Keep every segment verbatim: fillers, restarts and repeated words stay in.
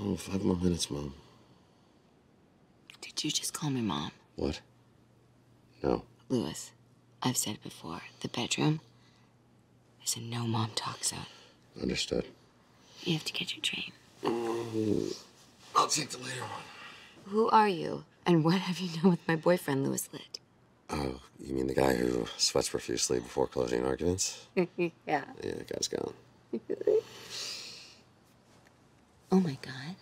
Oh, five more minutes, Mom. Did you just call me Mom? What? No. Louis, I've said it before. The bedroom is a no-mom talk zone. Understood. You have to get your train. Oh, I'll take the later one. Who are you? And what have you done with my boyfriend, Louis Litt? Oh, you mean the guy who sweats profusely before closing arguments? Yeah. Yeah, that guy's gone. Really? Oh, my God.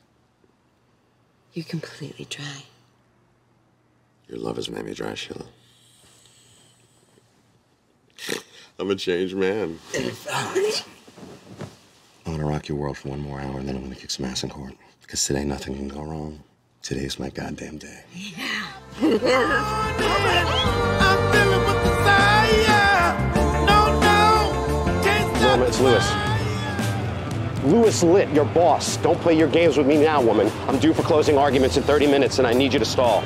You're completely dry. Your love has made me dry, Sheila. I'm a changed man. I want to rock your world for one more hour, and then I'm going to kick some ass in court. Because today, nothing can go wrong. Today's my goddamn day. Yeah. Mama, it's Louis. Louis Litt, your boss. Don't play your games with me now, woman. I'm due for closing arguments in thirty minutes, and I need you to stall.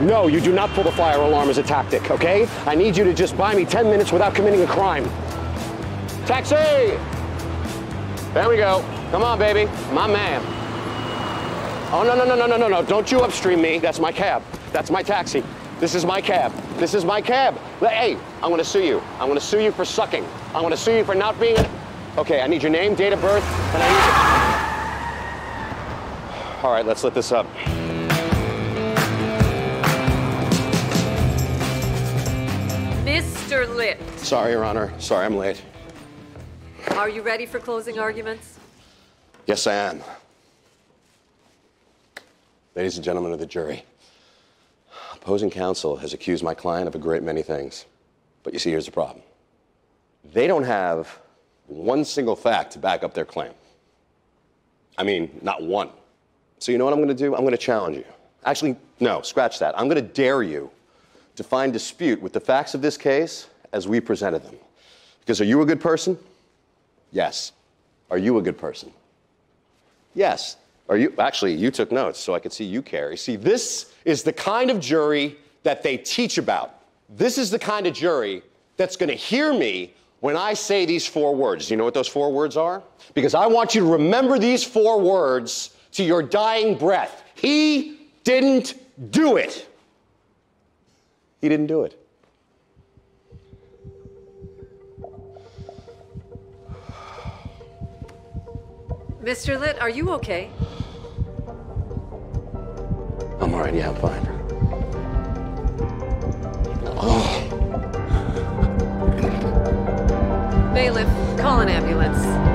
No, you do not pull the fire alarm as a tactic, okay? I need you to just buy me ten minutes without committing a crime. Taxi! There we go. Come on, baby. My man. Oh, no, no, no, no, no, no, no. Don't you upstream me. That's my cab. That's my taxi. This is my cab. This is my cab. Hey, I'm gonna sue you. I'm gonna sue you for sucking. I'm gonna sue you for not being... Okay, I need your name, date of birth, and I need your... All right, let's lit this up. Mister Litt. Sorry, Your Honor. Sorry, I'm late. Are you ready for closing arguments? Yes, I am. Ladies and gentlemen of the jury, opposing counsel has accused my client of a great many things. But you see, here's the problem. They don't have one single fact to back up their claim. I mean, not one. So you know what I'm going to do? I'm going to challenge you. Actually, no, scratch that. I'm going to dare you to find dispute with the facts of this case as we presented them. Because are you a good person? Yes. Are you a good person? Yes. Are you? Actually, you took notes, so I could see you, Carrie. See, this is the kind of jury that they teach about. This is the kind of jury that's going to hear me when I say these four words. Do you know what those four words are? Because I want you to remember these four words to your dying breath. He didn't do it. He didn't do it. Mister Litt, are you okay? I'm all right, yeah, I'm fine. Oh. Bailiff, call an ambulance.